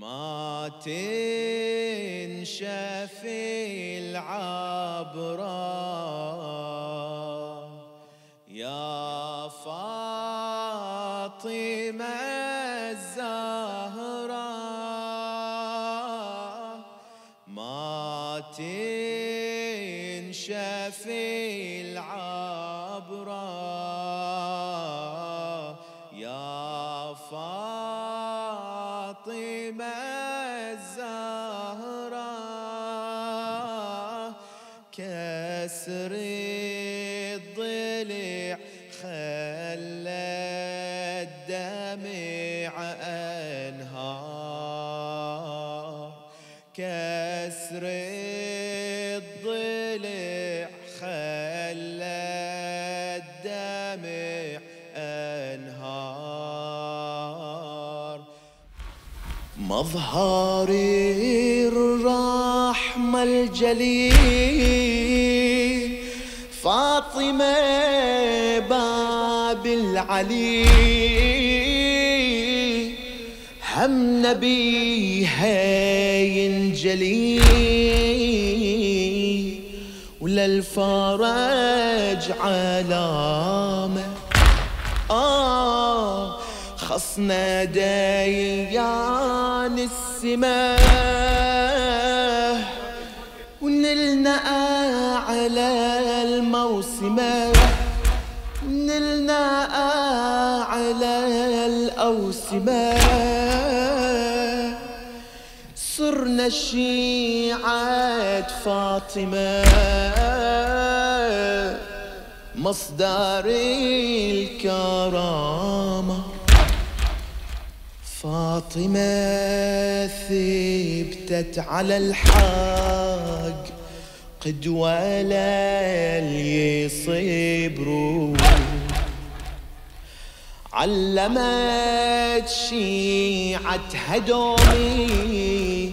ما تنشف العبرة يا فاطمة الزهراء، ما تنشف العبرة يا فاطمة الزهراء، كسر الضلع خلى الدمع أنهار، كسر الضلع خلى الدمع أنهار. مظهر الرحمة الجليل، فاطمة باب العلي، هم نبيها ينجلي وللفرج علامة. خصنا ديان السماء ونلنا على الموسمة، ونلنا على الأوسمة، صرنا شيعة فاطمة. مصدر الكرامة فاطمة ثبتت على الحق، قدوة للي يصيب روح، علمت شيعتها دومي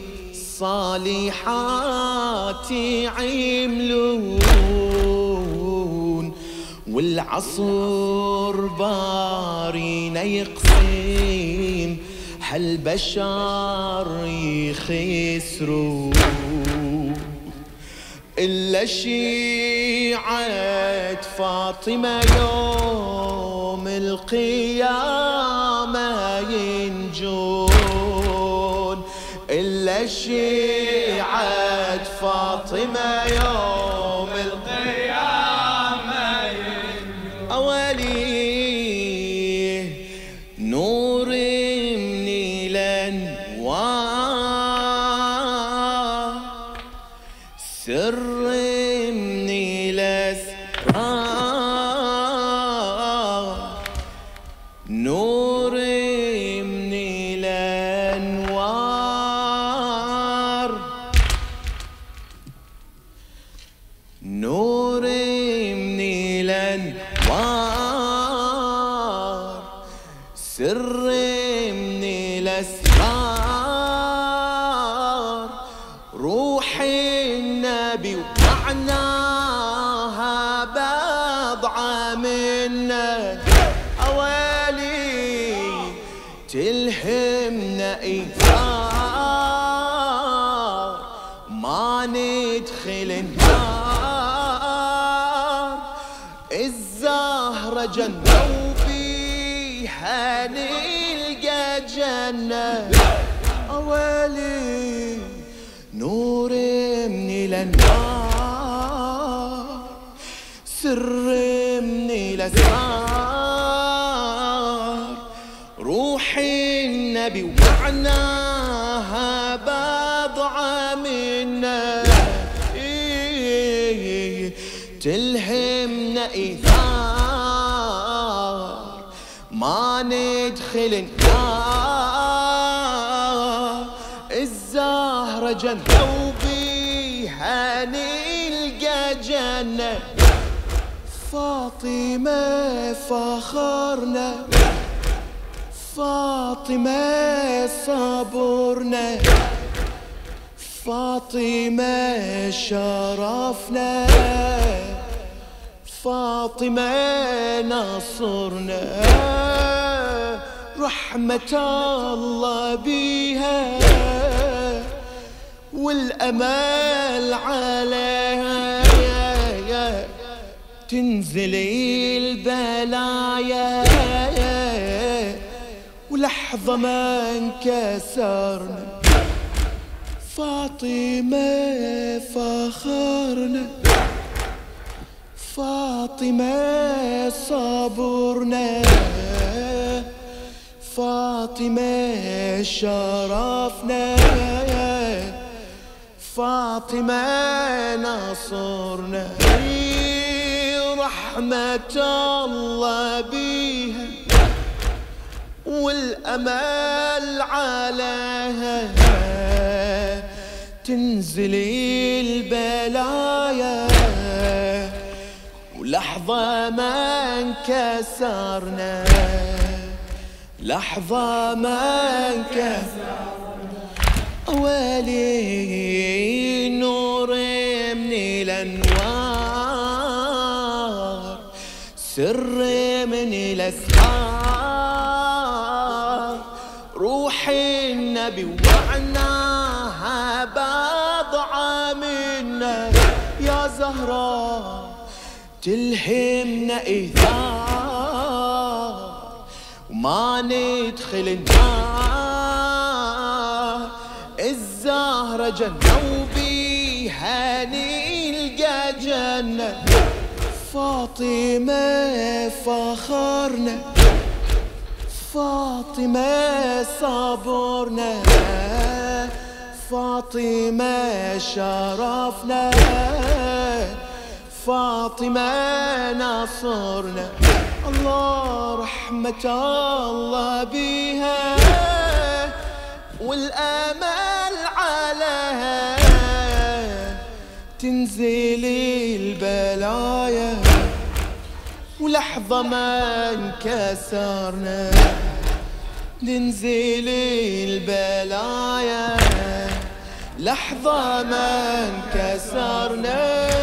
صالحات يعملون، والعصر بارينا يقسم هالبشر يخسرون، إلا شيعة فاطمة يوم القيامة ينجون، إلا شيعة فاطمة يوم القيامة ينجون. أولي نور من الأنوار، سر نور من الأنوار، نور من الأنوار، سر من الأسرار، روح النبي ومعناها بضعة منا. تلهمنا إيثار ما ندخل النار، الزهرة جنة وبيها نلقى جنة. أولي نور من الأنوار، سر من الأسرار، روح النبي ومعناها بضعة منا. تلهمنا إيثار ما ندخل النار، الزهرة جنة وبيها نلقى جنة. فاطمة فخرنا، فاطمة صبرنا، فاطمة شرفنا، فاطمة نصرنا، رحمة الله بيها. والأمل عليها تنزل البلايا، ولحظة ما انكسرنا فاطمة فخرنا، فاطمة صبرنا، فاطمة شرفنا، فاطمة نصرنا، رحمة الله بيها والأمل عليها تنزل البلايا، ولحظة ما انكسرنا، لحظة ما انكسرنا، أولي نور من الأنوار، سر من الأسرار، روح النبي وعناها بضعة منا يا زهراء، تلهمنا إيثار وما ندخل النار، الزهرة جنة وبيها نلقى جنة، فاطمة فخرنا، فاطمة صبرنا، فاطمة شرفنا، فاطمة نصرنا، الله رحمة الله بيها والأمل عليها تنزل البلايا، ولحظة ما انكسرنا ننزل البلايا، لحظة ما انكسرنا.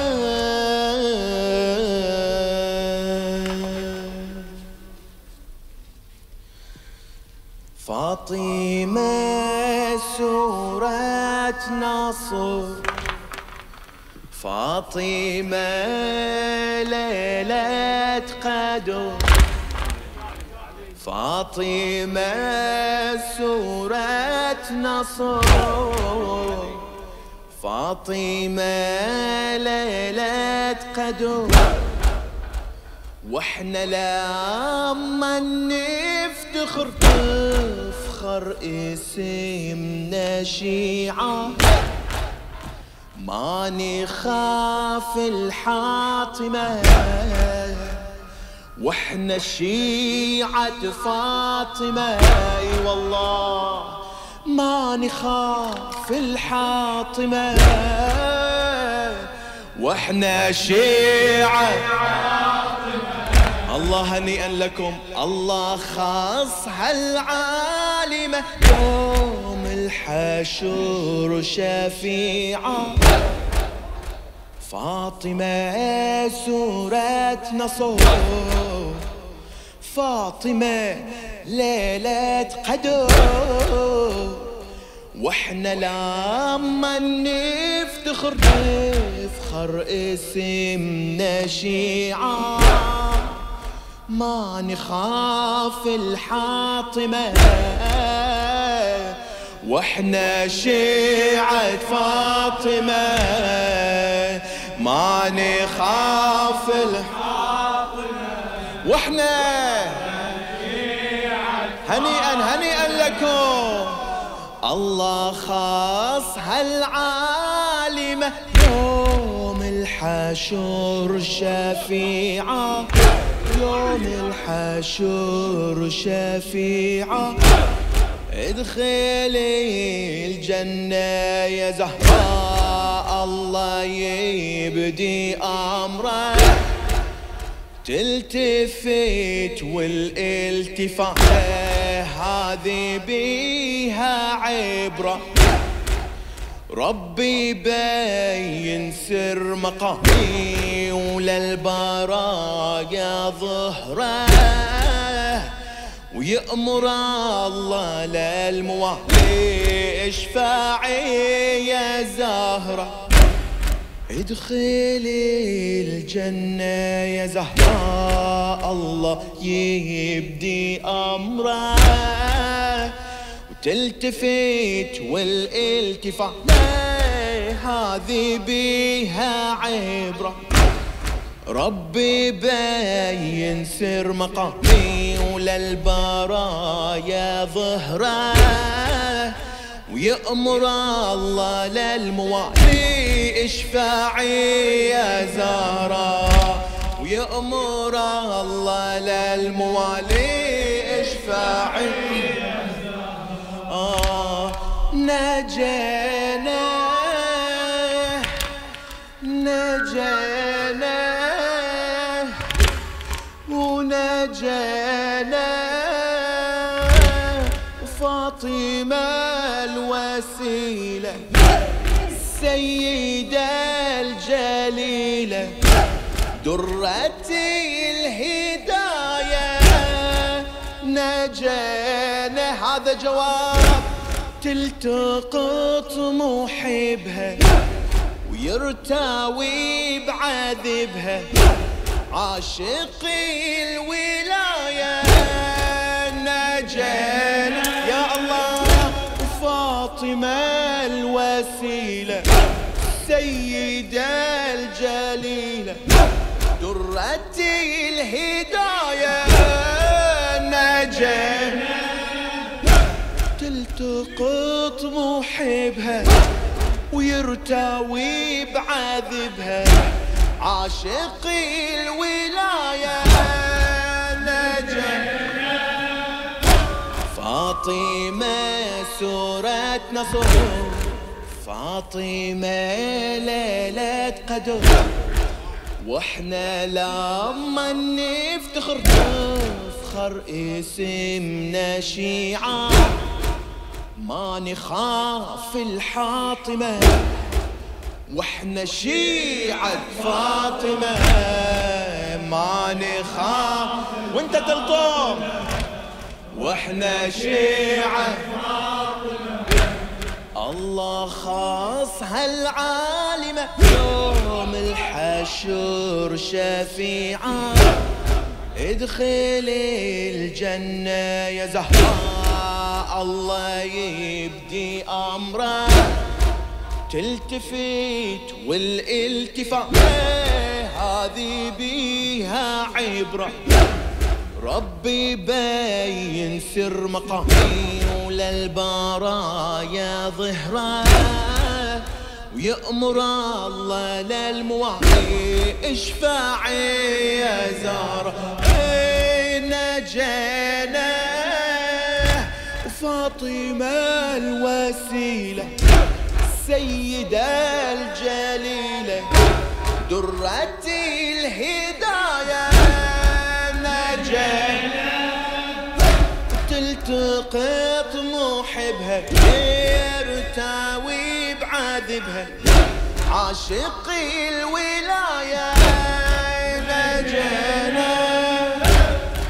فاطمة سورة نصر، فاطمة ليلة قدر، فاطمة سورة نصر، فاطمة ليلة قدر، واحنا لما نفتخر فخر اسمنا شيعة، ما نخاف الحاطمة، واحنا شيعة فاطمة، اي والله ما نخاف الحاطمة، واحنا شيعة. الله هنيئا لكم، الله خاص هالعالمة يوم الحشور شفيعة، فاطمة سورة نصر، فاطمة ليلة قدر، واحنا لما نفتخر نفخر اسمنا شيعة، ما نخاف الحاطمة، واحنا شيعة فاطمة، ما نخاف الحاطمة، واحنا شيعة. هنيئا هنيئا لكم، الله خاص هالعالمة يوم الحشور شفيعة، يوم الحشور شفيعة، ادخلي الجنة يا زهراء، الله يبدي أمره، تلتفت والالتفاته هذه بيها عبرة، ربي بين سر مقامي وللبرايا ظهره، ويأمر الله للموالي اشفعي يا زهرة، ادخلي الجنة يا زهراء، الله يبدي أمره وتلتفت والالتفاع هذه بيها عبرة. ربي بين سر مقامي وللبرايا ظهره، ويأمر الله للموالي اشفعي يا زهرة، ويأمر الله للموالي اشفعي يا زهرة. نجينا ونجينا فاطمة الوسيلة السيدة الجليلة درتي الهداية. نجينا هذا جواب تلتقط محبها ويرتوي بعذبها عاشقي الولاية. نجينا يا الله فاطمة الوسيلة السيدة الجليلة درتي الهداية. نجينا تلتقط محبها ويرتوي بعذبها عاشقي الولاية. نجينا فاطمة سورة نصر، فاطمة ليلة قدر، واحنا لما نفتخر نفخر اسمنا شيعة، ما نخاف الحاطمة واحنا شيعة فاطمة، ما نخاف وانت تلطم واحنا شيعة فاطمة. الله خاص هالعالمة يوم الحشر شفيعة، ادخلي الجنة يا زهراء، الله يبدي أمره تلتفت والالتفاع هذه بيها عبرة. ربي بين سر مقامي وللبرايا ظهره، ويأمر الله للموالي اشفعي يا زهرة. نجينا فاطمة الوسيلة السيدة الجليلة درتي الهداية. نجينا تلتقط محبها يرتوي بعذبها عاشقي الولاية. نجينا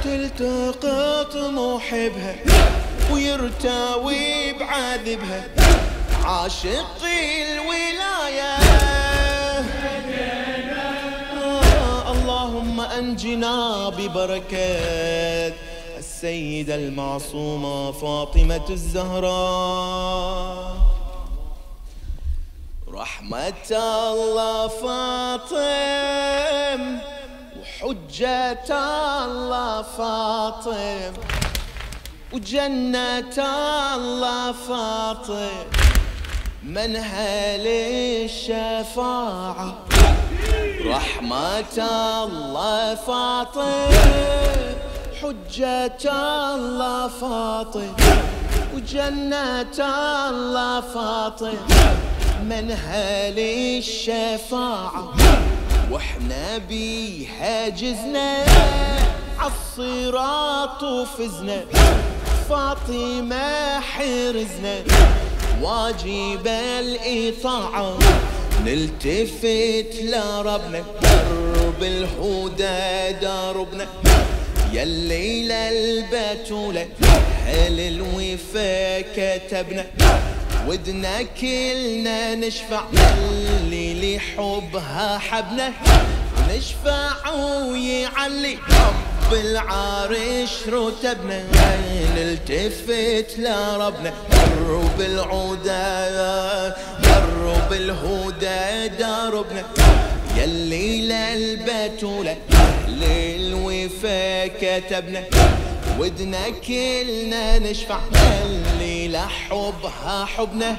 تلتقط محبها ويرتوي بعذبها عاشقي الولاية. اللهم أنجنا ببركات السيدة المعصومة فاطمة الزهراء، رحمة الله فاطم وحجة الله فاطم وجنة الله فاطم، منهل الشفاعة رحمة الله فاطم حجة الله فاطم وجنة الله فاطم، منهل الشفاعة واحنا بيها جزنا عالصراط وفزنا، فاطمة حرزنا واجب الإطاعة، نلتفت لربنا درب الهدى دربنا، يا الليلة البتولة أهل الوفا كتبنا، ودنا كلنا نشفع اللي لحبها حبنا نشفع ويعلي رب العرش رتبنا نلتفت لربنا درب العودة درب الهدى دربنا يلي للبتولة للوفا كتبنا ودنا كلنا نشفع اللي لحبها حبنا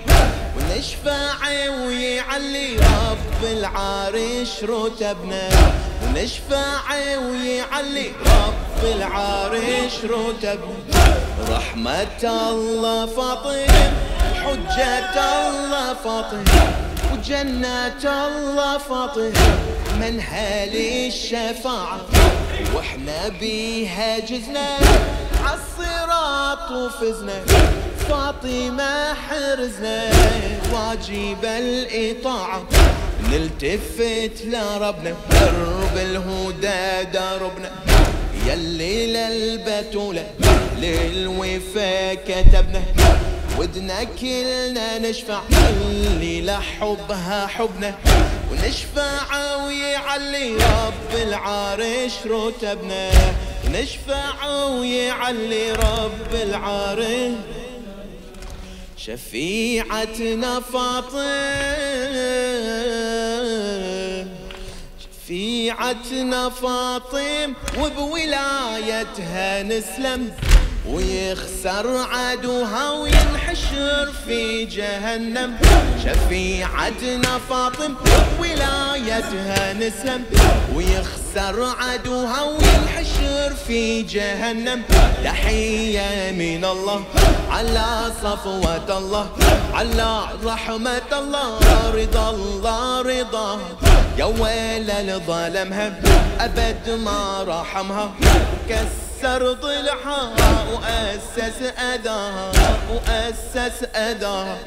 ونشفع ويعلي رب العرش رتبنا ونشفع ويعلي رب العرش رتبنا رحمة الله فاطم حجة الله فاطم وجنة الله فاطم منها للشفاعة واحنا بيها جزنا عالصراط وفزنا فاطمة حرزنا واجب الإطاعة نلتفت لربنا درب الهدى دربنا يلي للبتولة للوفا كتبنا ودنا كلنا نشفع اللي لحبها حبنا ونشفع ويعلي رب العرش رتبنا ونشفع ويعلي رب العرش شفيعتنا فاطم شفيعتنا فاطم وبولايتها نسلم ويخسر عدوها وينحشر في جهنم شفيعتنا فاطم ولايتها نسلم ويخسر عدوها وينحشر في جهنم تحية من الله على صفوة الله على رحمة الله رضا الله رضا يا ويل ظلمها أبد ما رحمها كسر ضلعها وأسس أذاها وأسس أذاها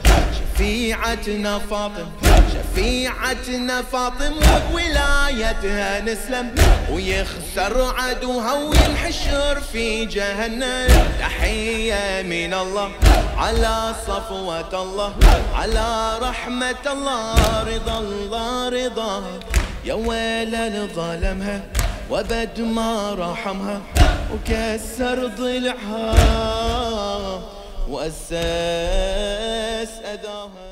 شفيعتنا فاطم شفيعتنا فاطم وبولايتها نسلم ويخسر عدوها وينحشر في جهنم تحية من الله على صفوة الله على رحمة الله رضا الله رضا يا ويل ظلمها وبد ما رحمها وكسر ضلعها وأساس أداها.